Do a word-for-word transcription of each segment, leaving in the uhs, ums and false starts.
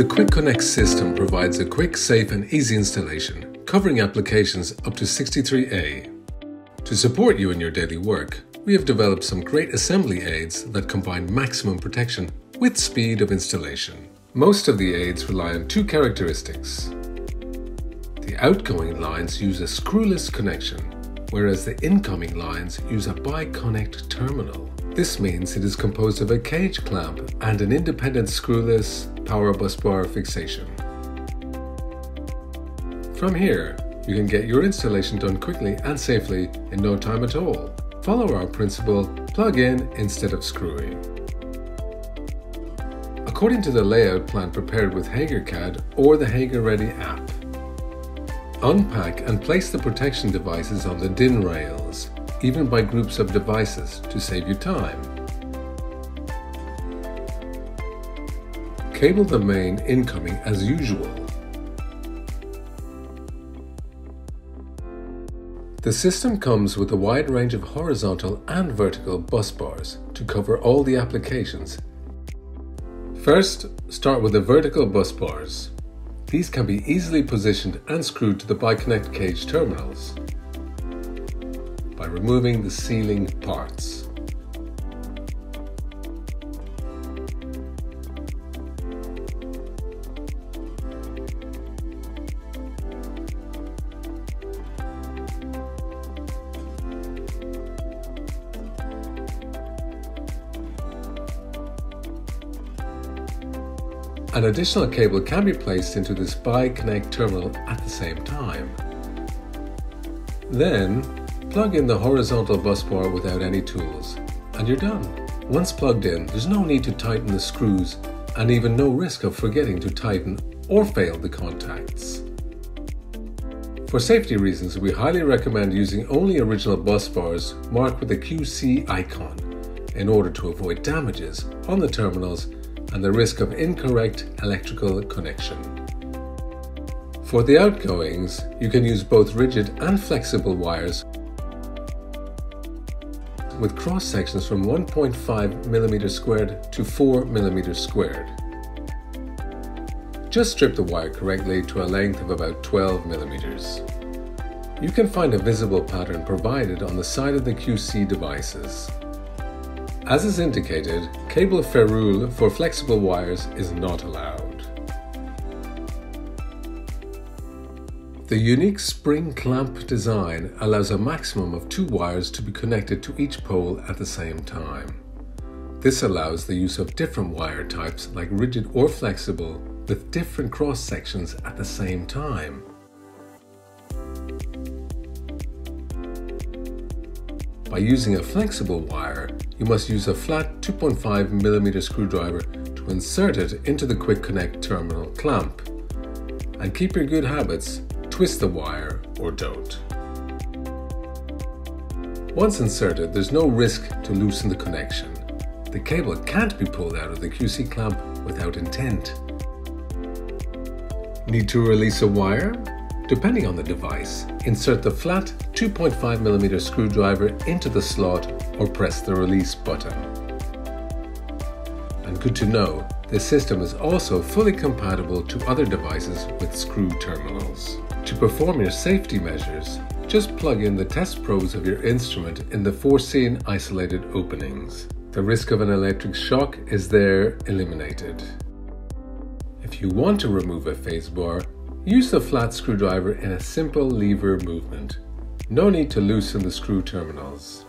The Quick Connect system provides a quick, safe and easy installation, covering applications up to sixty-three A. To support you in your daily work, we have developed some great assembly aids that combine maximum protection with speed of installation. Most of the aids rely on two characteristics. The outgoing lines use a screwless connection, whereas the incoming lines use a Bi-Connect terminal. This means it is composed of a cage clamp and an independent screwless power bus bar fixation. From here, you can get your installation done quickly and safely in no time at all. Follow our principle, plug in instead of screwing. According to the layout plan prepared with Hager C A D or the Hager Ready app. Unpack and place the protection devices on the D I N rails, even by groups of devices, to save you time. Cable the main incoming as usual. The system comes with a wide range of horizontal and vertical bus bars to cover all the applications. First, start with the vertical bus bars. These can be easily positioned and screwed to the Bi-Connect cage terminals by removing the sealing parts. An additional cable can be placed into this Bi-Connect terminal at the same time. Then, plug in the horizontal bus bar without any tools, and you're done. Once plugged in, there's no need to tighten the screws and even no risk of forgetting to tighten or fail the contacts. For safety reasons, we highly recommend using only original bus bars marked with a Q C icon in order to avoid damages on the terminals and the risk of incorrect electrical connection. For the outgoings, you can use both rigid and flexible wires with cross sections from one point five millimeters squared to four millimeters squared. Just strip the wire correctly to a length of about twelve millimeters. You can find a visible pattern provided on the side of the Q C devices. As is indicated, cable ferrule for flexible wires is not allowed. The unique spring clamp design allows a maximum of two wires to be connected to each pole at the same time. This allows the use of different wire types like rigid or flexible with different cross sections at the same time. By using a flexible wire, you must use a flat two point five millimeter screwdriver to insert it into the Quick Connect terminal clamp. And keep your good habits, twist the wire or don't. Once inserted, there's no risk to loosen the connection. The cable can't be pulled out of the Q C clamp without intent. Need to release a wire? Depending on the device, insert the flat two point five millimeter screwdriver into the slot or press the release button. And good to know, this system is also fully compatible to other devices with screw terminals. To perform your safety measures, just plug in the test probes of your instrument in the foreseen isolated openings. The risk of an electric shock is there eliminated. If you want to remove a phase bar, use the flat screwdriver in a simple lever movement. No need to loosen the screw terminals.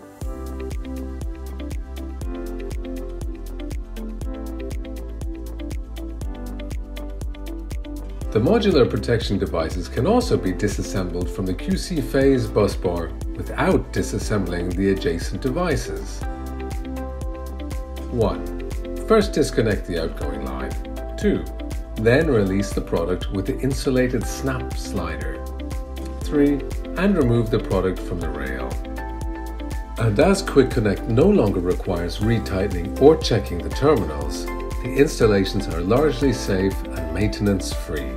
The modular protection devices can also be disassembled from the Q C phase bus bar without disassembling the adjacent devices. one. First disconnect the outgoing line. two. Then release the product with the insulated snap slider. three. And remove the product from the rail. And as Quick Connect no longer requires retightening or checking the terminals, the installations are largely safe and maintenance-free.